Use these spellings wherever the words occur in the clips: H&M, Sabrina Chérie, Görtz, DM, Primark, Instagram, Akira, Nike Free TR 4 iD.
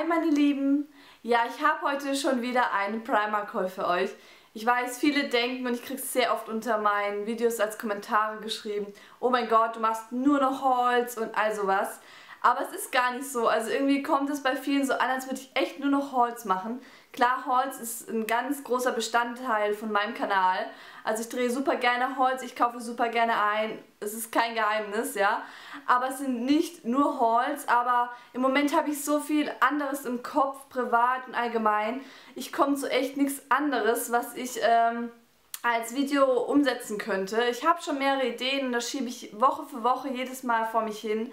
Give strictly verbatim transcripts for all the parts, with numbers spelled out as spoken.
Hi meine Lieben! Ja, ich habe heute schon wieder einen Primark-Haul für euch. Ich weiß, viele denken, und ich kriege es sehr oft unter meinen Videos als Kommentare geschrieben, oh mein Gott, du machst nur noch Hauls und all sowas. Aber es ist gar nicht so. Also irgendwie kommt es bei vielen so an, als würde ich echt nur noch Hauls machen. Klar, Hauls ist ein ganz großer Bestandteil von meinem Kanal. Also ich drehe super gerne Hauls, ich kaufe super gerne ein. Es ist kein Geheimnis, ja. Aber es sind nicht nur Hauls, aber im Moment habe ich so viel anderes im Kopf, privat und allgemein. Ich komme zu echt nichts anderes, was ich ähm, als Video umsetzen könnte. Ich habe schon mehrere Ideen und das schiebe ich Woche für Woche jedes Mal vor mich hin,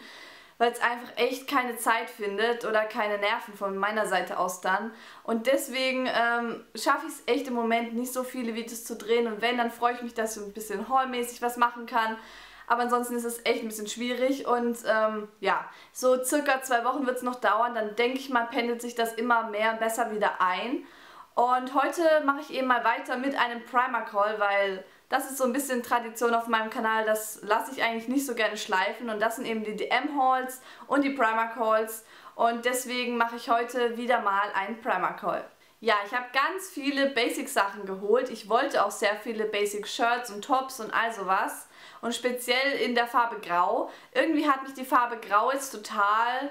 weil es einfach echt keine Zeit findet oder keine Nerven von meiner Seite aus dann. Und deswegen ähm, schaffe ich es echt im Moment nicht so viele Videos zu drehen. Und wenn, dann freue ich mich, dass ich ein bisschen haulmäßig was machen kann. Aber ansonsten ist es echt ein bisschen schwierig. Und ähm, ja, so circa zwei Wochen wird es noch dauern. Dann denke ich mal, pendelt sich das immer mehr und besser wieder ein. Und heute mache ich eben mal weiter mit einem Primark-Haul, weil das ist so ein bisschen Tradition auf meinem Kanal. Das lasse ich eigentlich nicht so gerne schleifen. Und das sind eben die D M-Hauls und die Primark-Hauls. Und deswegen mache ich heute wieder mal einen Primark-Haul. Ja, ich habe ganz viele Basic-Sachen geholt. Ich wollte auch sehr viele Basic-Shirts und Tops und all sowas. Und speziell in der Farbe Grau. Irgendwie hat mich die Farbe Grau jetzt total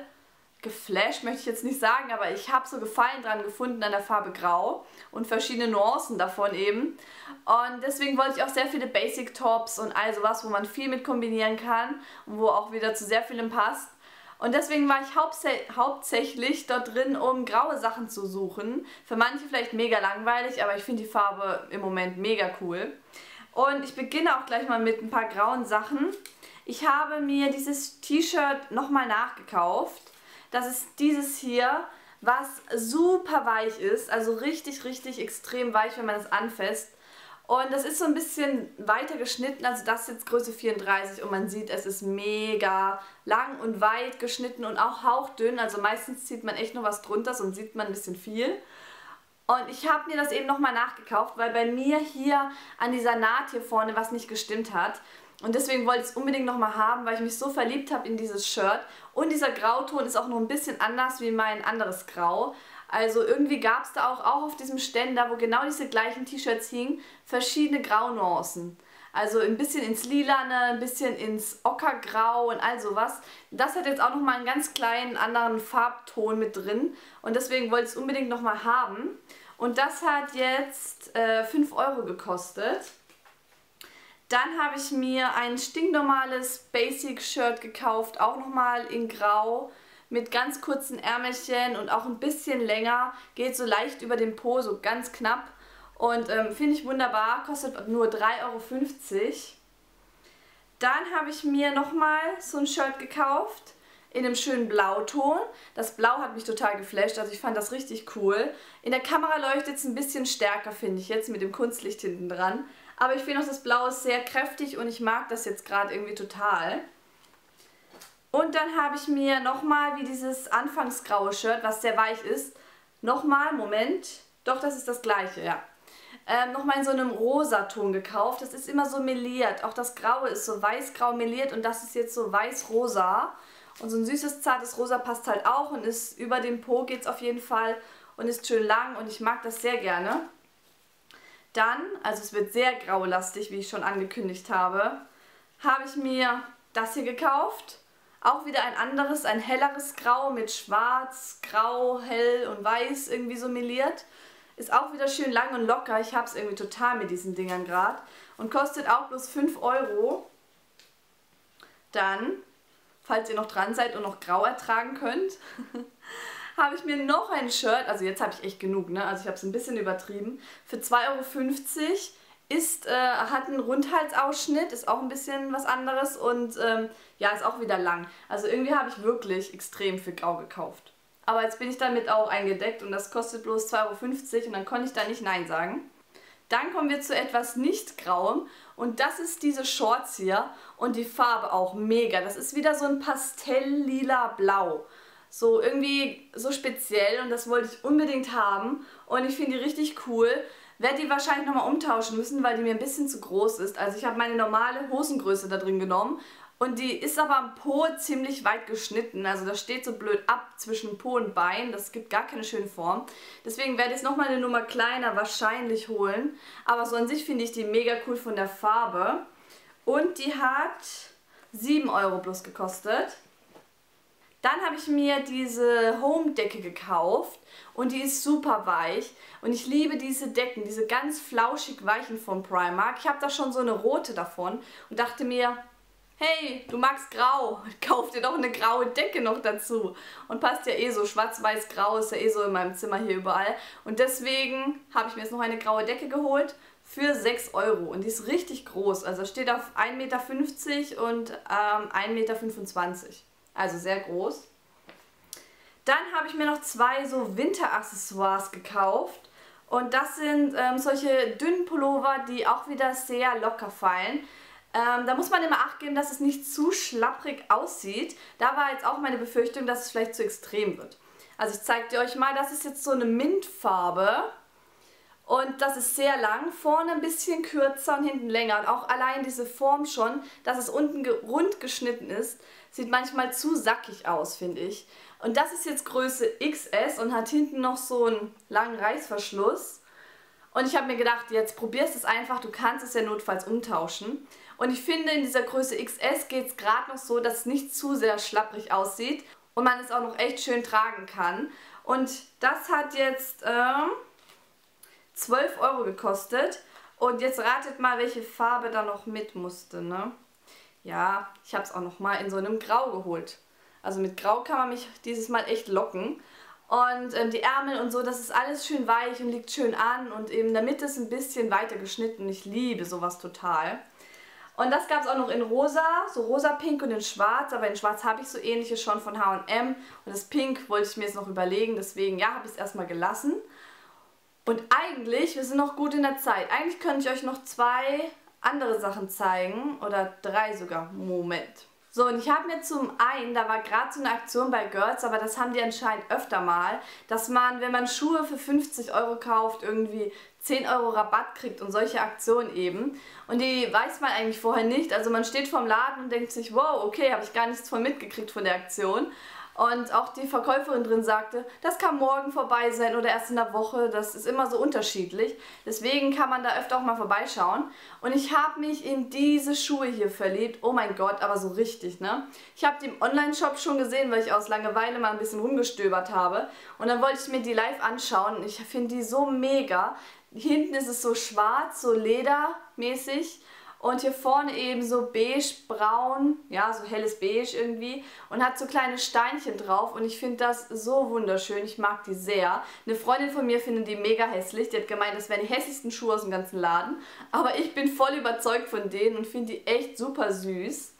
geflasht, möchte ich jetzt nicht sagen, aber ich habe so Gefallen dran gefunden an der Farbe Grau und verschiedene Nuancen davon eben. Und deswegen wollte ich auch sehr viele Basic Tops und all sowas, wo man viel mit kombinieren kann und wo auch wieder zu sehr vielem passt. Und deswegen war ich hauptsä hauptsächlich dort drin, um graue Sachen zu suchen. Für manche vielleicht mega langweilig, aber ich finde die Farbe im Moment mega cool. Und ich beginne auch gleich mal mit ein paar grauen Sachen. Ich habe mir dieses T-Shirt nochmal nachgekauft. Das ist dieses hier, was super weich ist, also richtig, richtig extrem weich, wenn man das anfasst. Und das ist so ein bisschen weiter geschnitten, also das ist jetzt Größe vierunddreißig und man sieht, es ist mega lang und weit geschnitten und auch hauchdünn. Also meistens zieht man echt nur was drunter, sonst sieht man ein bisschen viel. Und ich habe mir das eben nochmal nachgekauft, weil bei mir hier an dieser Naht hier vorne was nicht gestimmt hat. Und deswegen wollte ich es unbedingt nochmal haben, weil ich mich so verliebt habe in dieses Shirt. Und dieser Grauton ist auch noch ein bisschen anders wie mein anderes Grau. Also irgendwie gab es da auch, auch auf diesem Ständer, wo genau diese gleichen T-Shirts hingen, verschiedene Graunuancen. Also ein bisschen ins Lilane, ein bisschen ins Ockergrau und all sowas. Das hat jetzt auch nochmal einen ganz kleinen anderen Farbton mit drin. Und deswegen wollte ich es unbedingt nochmal haben. Und das hat jetzt äh, fünf Euro gekostet. Dann habe ich mir ein stinknormales Basic-Shirt gekauft, auch nochmal in Grau, mit ganz kurzen Ärmelchen und auch ein bisschen länger, geht so leicht über den Po, so ganz knapp. Und ähm, finde ich wunderbar, kostet nur drei Euro fünfzig. Dann habe ich mir nochmal so ein Shirt gekauft, in einem schönen Blauton. Das Blau hat mich total geflasht, also ich fand das richtig cool. In der Kamera leuchtet es ein bisschen stärker, finde ich, jetzt mit dem Kunstlicht hinten dran. Aber ich finde auch, das Blau ist sehr kräftig und ich mag das jetzt gerade irgendwie total. Und dann habe ich mir nochmal, wie dieses anfangsgraue Shirt, was sehr weich ist, nochmal, Moment, doch das ist das gleiche, ja, ähm, nochmal in so einem Rosaton gekauft. Das ist immer so meliert, auch das Graue ist so weiß-grau meliert und das ist jetzt so weiß-rosa. Und so ein süßes, zartes Rosa passt halt auch und ist über dem Po geht es auf jeden Fall und ist schön lang und ich mag das sehr gerne. Dann, also es wird sehr graulastig, wie ich schon angekündigt habe, habe ich mir das hier gekauft. Auch wieder ein anderes, ein helleres Grau mit schwarz, grau, hell und weiß irgendwie so meliert. Ist auch wieder schön lang und locker. Ich habe es irgendwie total mit diesen Dingern gerade. Und kostet auch bloß fünf Euro. Dann, falls ihr noch dran seid und noch grau ertragen könnt, habe ich mir noch ein Shirt, also jetzt habe ich echt genug, ne? Also ich habe es ein bisschen übertrieben, für zwei Euro fünfzig ist, äh, hat einen Rundhalsausschnitt, ist auch ein bisschen was anderes und ähm, ja, ist auch wieder lang. Also irgendwie habe ich wirklich extrem viel Grau gekauft. Aber jetzt bin ich damit auch eingedeckt und das kostet bloß zwei Euro fünfzig und dann konnte ich da nicht Nein sagen. Dann kommen wir zu etwas nicht grauem und das ist diese Shorts hier und die Farbe auch mega. Das ist wieder so ein Pastell-lila-Blau. So irgendwie so speziell und das wollte ich unbedingt haben und ich finde die richtig cool. Werde die wahrscheinlich nochmal umtauschen müssen, weil die mir ein bisschen zu groß ist. Also ich habe meine normale Hosengröße da drin genommen Und die ist aber am Po ziemlich weit geschnitten. Also das steht so blöd ab zwischen Po und Bein. Das gibt gar keine schöne Form. Deswegen werde ich es nochmal eine Nummer kleiner wahrscheinlich holen. Aber so an sich finde ich die mega cool von der Farbe. Und die hat sieben Euro bloß gekostet. Dann habe ich mir diese Home-Decke gekauft und die ist super weich. Und ich liebe diese Decken, diese ganz flauschig weichen von Primark. Ich habe da schon so eine rote davon und dachte mir, hey, du magst grau, kauf dir doch eine graue Decke noch dazu. Und passt ja eh so, schwarz-weiß-grau ist ja eh so in meinem Zimmer hier überall. Und deswegen habe ich mir jetzt noch eine graue Decke geholt für sechs Euro. Und die ist richtig groß, also steht auf ein Meter fünfzig und ähm, ein Meter fünfundzwanzig. Also sehr groß. Dann habe ich mir noch zwei so Winteraccessoires gekauft. Und das sind ähm, solche dünnen Pullover, die auch wieder sehr locker fallen. Ähm, da muss man immer Acht geben, dass es nicht zu schlapprig aussieht. Da war jetzt auch meine Befürchtung, dass es vielleicht zu extrem wird. Also ich zeige dir euch mal, das ist jetzt so eine Mintfarbe. Und das ist sehr lang, vorne ein bisschen kürzer und hinten länger. Und auch allein diese Form schon, dass es unten ge- rund geschnitten ist, sieht manchmal zu sackig aus, finde ich. Und das ist jetzt Größe X S und hat hinten noch so einen langen Reißverschluss. Und ich habe mir gedacht, jetzt probierst du es einfach, du kannst es ja notfalls umtauschen. Und ich finde, in dieser Größe X S geht es gerade noch so, dass es nicht zu sehr schlapprig aussieht. Und man es auch noch echt schön tragen kann. Und das hat jetzt ähm, zwölf Euro gekostet. Und jetzt ratet mal, welche Farbe da noch mit musste, ne? Ja, ich habe es auch nochmal in so einem Grau geholt. Also mit Grau kann man mich dieses Mal echt locken. Und ähm, die Ärmel und so, das ist alles schön weich und liegt schön an. Und eben in der Mitte ist ein bisschen weiter geschnitten. Ich liebe sowas total. Und das gab es auch noch in rosa, so rosa-pink und in schwarz. Aber in schwarz habe ich so ähnliches schon von H und M. Und das Pink wollte ich mir jetzt noch überlegen. Deswegen, ja, habe ich es erstmal gelassen. Und eigentlich, wir sind noch gut in der Zeit. Eigentlich könnte ich euch noch zwei andere Sachen zeigen. Oder drei sogar. Moment. So, und ich habe mir zum einen, da war gerade so eine Aktion bei Görtz, aber das haben die anscheinend öfter mal, dass man, wenn man Schuhe für fünfzig Euro kauft, irgendwie zehn Euro Rabatt kriegt und solche Aktionen eben. Und die weiß man eigentlich vorher nicht. Also man steht vorm Laden und denkt sich, wow, okay, habe ich gar nichts von mitgekriegt von der Aktion. Und auch die Verkäuferin drin sagte, das kann morgen vorbei sein oder erst in der Woche. Das ist immer so unterschiedlich. Deswegen kann man da öfter auch mal vorbeischauen. Und ich habe mich in diese Schuhe hier verliebt. Oh mein Gott, aber so richtig, ne? Ich habe die im Online-Shop schon gesehen, weil ich aus Langeweile mal ein bisschen rumgestöbert habe. Und dann wollte ich mir die live anschauen. Ich finde die so mega. Hinten ist es so schwarz, so ledermäßig. Und hier vorne eben so beige-braun, ja, so helles Beige irgendwie. Und hat so kleine Steinchen drauf. Und ich finde das so wunderschön. Ich mag die sehr. Eine Freundin von mir findet die mega hässlich. Die hat gemeint, das wären die hässlichsten Schuhe aus dem ganzen Laden. Aber ich bin voll überzeugt von denen und finde die echt super süß.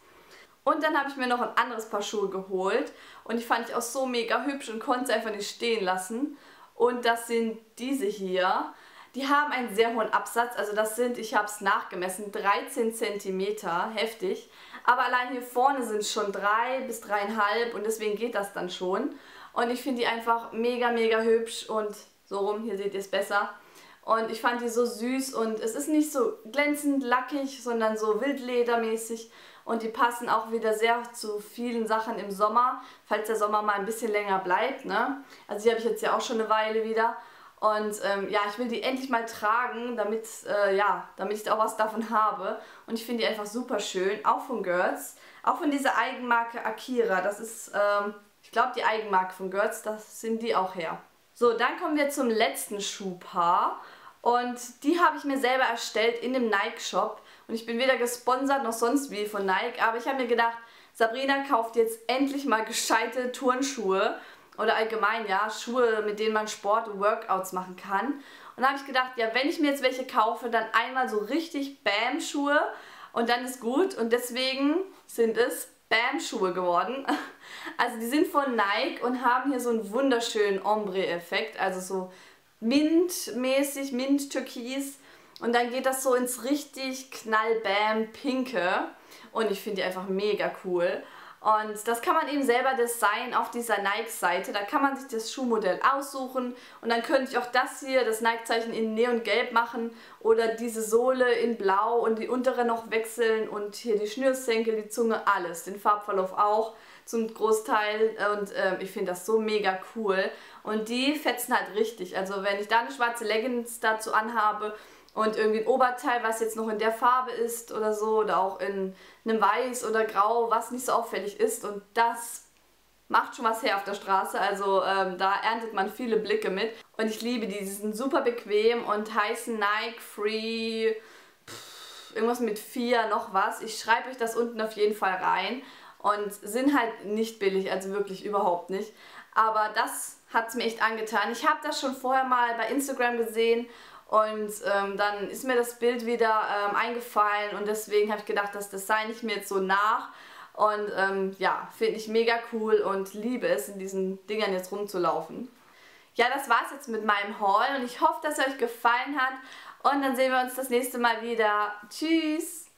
Und dann habe ich mir noch ein anderes Paar Schuhe geholt. Und die fand ich auch so mega hübsch und konnte es einfach nicht stehen lassen. Und das sind diese hier. Die haben einen sehr hohen Absatz, also das sind, ich habe es nachgemessen, dreizehn Zentimeter, heftig. Aber allein hier vorne sind es schon drei bis drei Komma fünf und deswegen geht das dann schon. Und ich finde die einfach mega, mega hübsch und so rum, hier seht ihr es besser. Und ich fand die so süß und es ist nicht so glänzend lackig, sondern so wildledermäßig. Und die passen auch wieder sehr zu vielen Sachen im Sommer, falls der Sommer mal ein bisschen länger bleibt, ne? Also die habe ich jetzt ja auch schon eine Weile wieder. Und ähm, ja, ich will die endlich mal tragen, damit, äh, ja, damit ich da auch was davon habe. Und ich finde die einfach super schön, auch von Görtz. Auch von dieser Eigenmarke Akira. Das ist, ähm, ich glaube, die Eigenmarke von Görtz, das sind die auch her. So, dann kommen wir zum letzten Schuhpaar. Und die habe ich mir selber erstellt in dem Nike-Shop. Und ich bin weder gesponsert noch sonst wie von Nike. Aber ich habe mir gedacht, Sabrina kauft jetzt endlich mal gescheite Turnschuhe. Oder allgemein, ja, Schuhe, mit denen man Sport und Workouts machen kann. Und da habe ich gedacht, ja, wenn ich mir jetzt welche kaufe, dann einmal so richtig Bam-Schuhe und dann ist gut. Und deswegen sind es Bam-Schuhe geworden. Also die sind von Nike und haben hier so einen wunderschönen Ombre-Effekt. Also so Mint-mäßig, Mint-Türkis. Und dann geht das so ins richtig Knall-Bam-Pinke. Und ich finde die einfach mega cool. Und das kann man eben selber designen auf dieser Nike-Seite. Da kann man sich das Schuhmodell aussuchen und dann könnte ich auch das hier, das Nike-Zeichen in Neongelb machen oder diese Sohle in Blau und die untere noch wechseln und hier die Schnürsenkel, die Zunge, alles. Den Farbverlauf auch zum Großteil und äh, ich finde das so mega cool. Und die fetzen halt richtig. Also wenn ich da eine schwarze Leggings dazu anhabe, und irgendwie ein Oberteil, was jetzt noch in der Farbe ist oder so, oder auch in einem Weiß oder Grau, was nicht so auffällig ist. Und das macht schon was her auf der Straße, also ähm, da erntet man viele Blicke mit. Und ich liebe die, die sind super bequem und heißen Nike Free, pff, irgendwas mit vier, noch was. Ich schreibe euch das unten auf jeden Fall rein. Und sind halt nicht billig, also wirklich überhaupt nicht. Aber das hat es mir echt angetan. Ich habe das schon vorher mal bei Instagram gesehen. Und ähm, dann ist mir das Bild wieder ähm, eingefallen und deswegen habe ich gedacht, das Design ich mir jetzt so nach. Und ähm, ja, finde ich mega cool und liebe es, in diesen Dingern jetzt rumzulaufen. Ja, das war es jetzt mit meinem Haul und ich hoffe, dass es euch gefallen hat. Und dann sehen wir uns das nächste Mal wieder. Tschüss!